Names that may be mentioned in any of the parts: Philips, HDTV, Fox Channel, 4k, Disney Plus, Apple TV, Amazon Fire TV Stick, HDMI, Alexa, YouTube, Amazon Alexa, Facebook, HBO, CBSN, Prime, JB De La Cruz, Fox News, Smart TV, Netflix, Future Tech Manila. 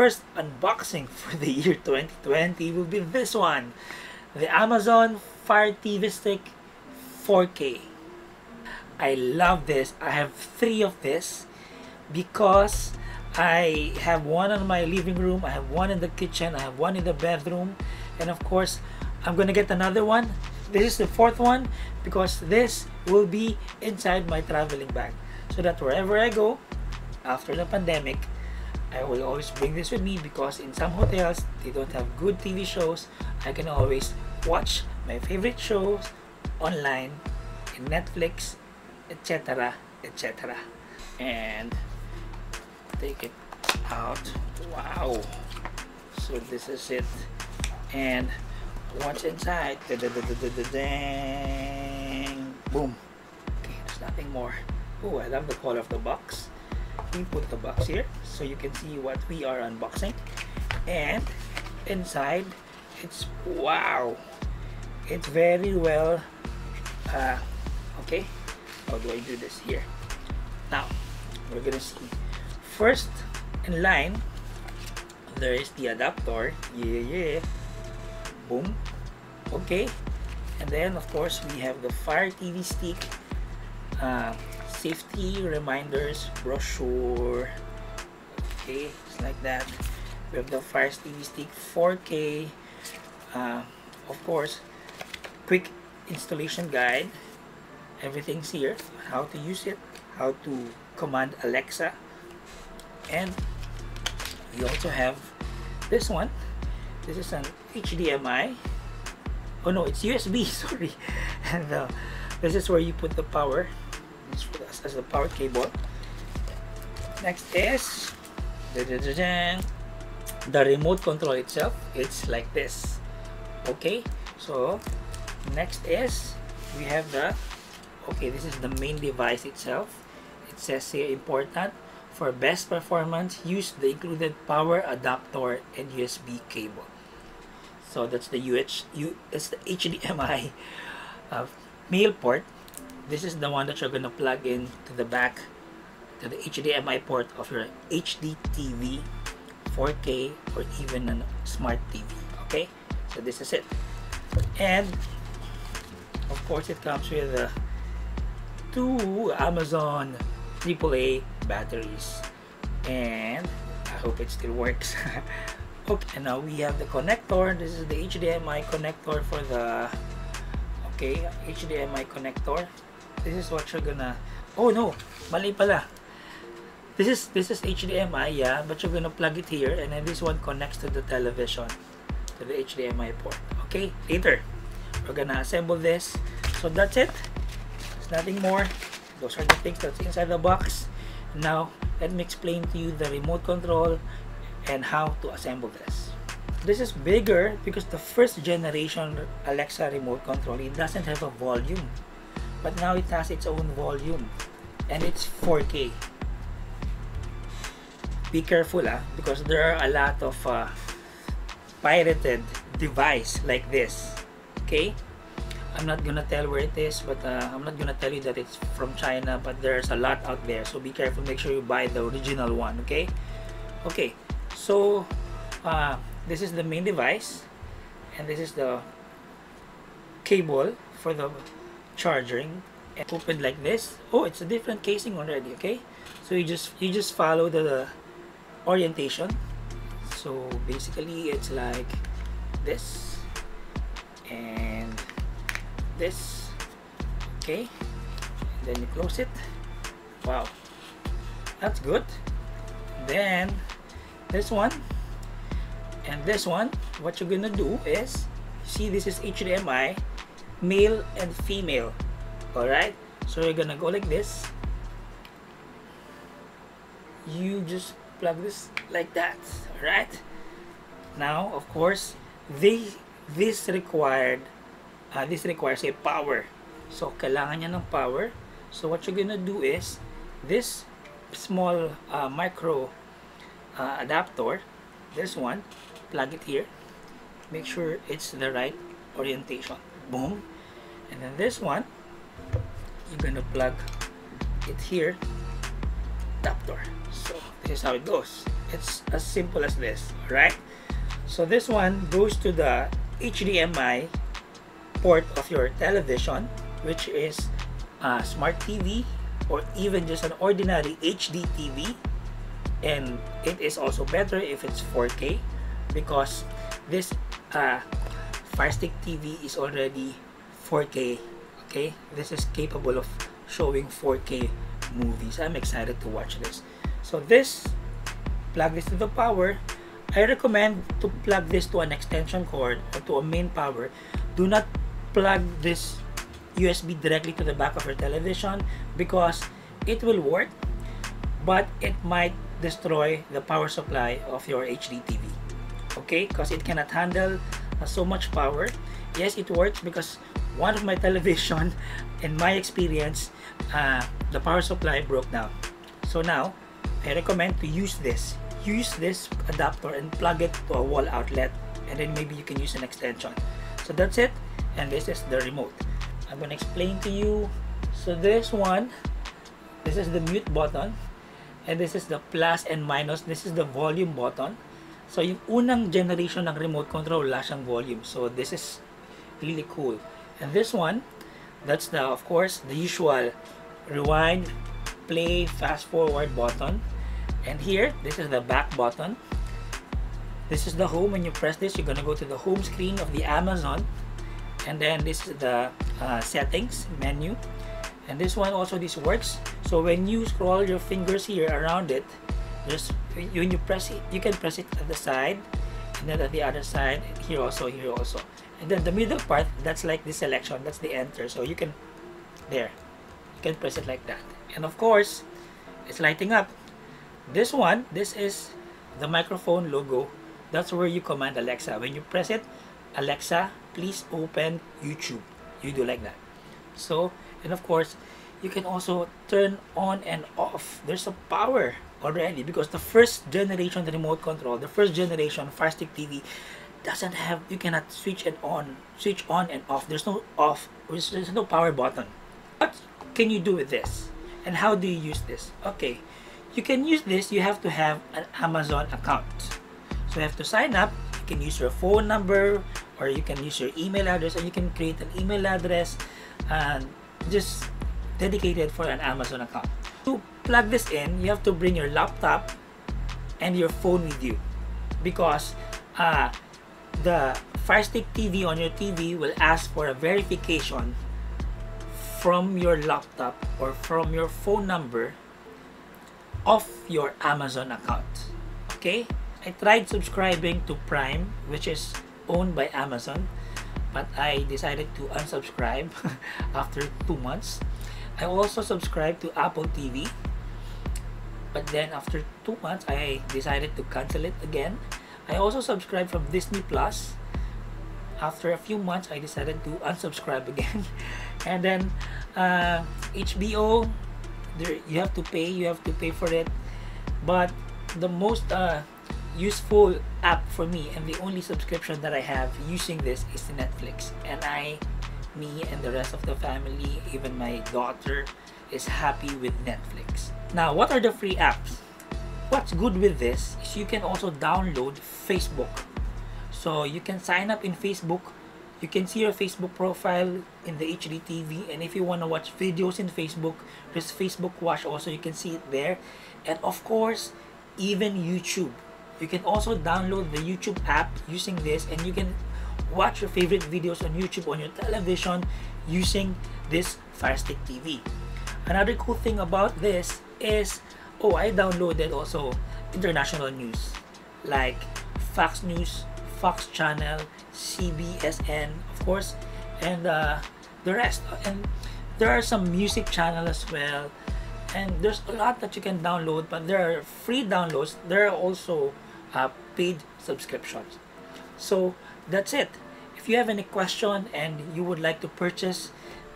first unboxing for the year 2020 will be this one, the Amazon Fire TV Stick 4K. I love this. I have 3 of this because I have one in my living room, I have one in the kitchen, I have one in the bedroom, and of course I'm gonna get another one. This is the 4th one because this will be inside my traveling bag, so that wherever I go after the pandemic, I will always bring this with me, because in some hotels they don't have good TV shows. I can always watch my favorite shows online, in Netflix, etc, etc. And take it out. Wow, so this is it, and what's inside? Dang. Boom. Okay, there's nothing more. Oh, I love the color of the box. We put the box here so you can see what we are unboxing, and inside it's, wow, it's very well. Okay, how do I do this here? Now we're gonna see. First in line, there is the adapter. Yeah. Boom. Okay. And then of course we have the Fire TV Stick, safety reminders brochure. Okay, it's like that. We have the Fire TV Stick 4K. Of course, quick installation guide. Everything's here. How to use it. How to command Alexa. And we also have this one. This is an HDMI. Oh no, it's USB, sorry. And this is where you put the power. This is the power cable. Next is the remote control itself. It's like this. Okay, so next is we have the, okay, this is the main device itself. It says here, important. For best performance, use the included power adapter and USB cable. So that's the it's the HDMI male port. This is the one that you're gonna plug in to the back, to the HDMI port of your HDTV, 4K, or even a Smart TV. Okay, so this is it. And of course, it comes with 2 Amazon AAA batteries, and I hope it still works. Okay, and now we have the connector. This is the HDMI connector for the HDMI connector. This is what you're gonna, oh no, mali pala, this is HDMI, yeah, but you're gonna plug it here, and then this one connects to the television, to the HDMI port. Okay, later we're gonna assemble this. So that's it. There's nothing more. Those are the things that's inside the box. Now let me explain to you the remote control and how to assemble this. This is bigger because the first generation Alexa remote control, it doesn't have a volume, but now it has its own volume, and it's 4K. Be careful, because there are a lot of pirated device like this. Okay, I'm not gonna tell where it is, but I'm not gonna tell you that it's from China, but there's a lot out there, so be careful. Make sure you buy the original one. Okay, so this is the main device, and this is the cable for the charging, and opened like this. Oh, it's a different casing already. Okay, so you just follow the orientation. So basically it's like this and this. Okay, and then you close it. Wow, that's good. And then this one and this one, what you're gonna do is, see, this is HDMI male and female. All right, so you're gonna go like this. You just plug this like that. All right, now of course this requires a power, so kailangan niya ng power. So what you're gonna do is, this small micro adapter, this one, plug it here, make sure it's the right orientation. Boom. And then this one, you're gonna plug it here, adapter. So this is how it goes. It's as simple as this, right? So this one goes to the HDMI port of your television, which is a Smart TV or even just an ordinary HDTV, and it is also better if it's 4K because this Fire Stick TV is already 4K. Okay, this is capable of showing 4K movies. I'm excited to watch this. So this, plug this to the power. I recommend to plug this to an extension cord or to a main power. Do not plug this USB directly to the back of your television because it will work, but it might destroy the power supply of your HDTV. Okay, because it cannot handle so much power. Yes, it works because one of my television, in my experience, the power supply broke down. So now, I recommend to use this. Use this adapter and plug it to a wall outlet, and then maybe you can use an extension. So that's it, and this is the remote. I'm gonna explain to you. So this one, this is the mute button, and this is the plus and minus. This is the volume button. So yung unang generation ng remote control, wala siyang volume. So this is really cool. And this one, that's the, of course, the usual rewind, play, fast forward button. And here, this is the back button. This is the home. When you press this, you're gonna go to the home screen of the Amazon. And then this is the settings menu. And this one also, this works. So when you scroll your fingers here around it, just when you press it, you can press it at the side, and then at the other side, here also, here also. And then the middle part, that's like the selection, that's the enter. So you can, there, you can press it like that. And of course, it's lighting up. This one, this is the microphone logo. That's where you command Alexa. When you press it, Alexa, please open YouTube. You do like that. So, and of course, you can also turn on and off. There's a power already because the first generation remote control, the first generation Fire Stick TV, doesn't have, you cannot switch on and off. There's no off, there's no power button. What can you do with this? And how do you use this? Okay, you can use this, you have to have an Amazon account. So you have to sign up, you can use your phone number, or you can use your email address, and you can create an email address and just dedicated for an Amazon account. To plug this in, you have to bring your laptop and your phone with you because the Fire Stick TV on your TV will ask for a verification from your laptop or from your phone number of your Amazon account. Okay? I tried subscribing to Prime, which is owned by Amazon, but I decided to unsubscribe after 2 months. I also subscribed to Apple TV, but then after 2 months, I decided to cancel it again. I also subscribed from Disney Plus. After a few months, I decided to unsubscribe again. And then HBO, there, you have to pay for it. But the most useful app for me and the only subscription that I have using this is Netflix. And me and the rest of the family, even my daughter, is happy with Netflix. Now, what are the free apps? What's good with this is you can also download Facebook. So you can sign up in Facebook. You can see your Facebook profile in the HDTV, and if you want to watch videos in Facebook, there's Facebook Watch also, you can see it there. And of course, even YouTube. You can also download the YouTube app using this, and you can watch your favorite videos on YouTube on your television using this Fire Stick TV. Another cool thing about this is, oh, I downloaded also international news like Fox News, Fox Channel, CBSN, of course, and the rest. And there are some music channels as well. And there's a lot that you can download, but there are free downloads. There are also paid subscriptions. So that's it. If you have any question and you would like to purchase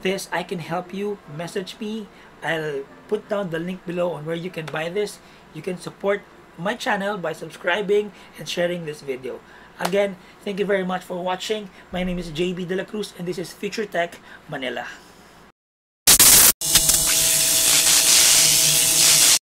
this, I can help you. Message me. I'll put down the link below on where you can buy this. You can support my channel by subscribing and sharing this video. Again, thank you very much for watching. My name is JB De La Cruz, and this is Future Tech Manila.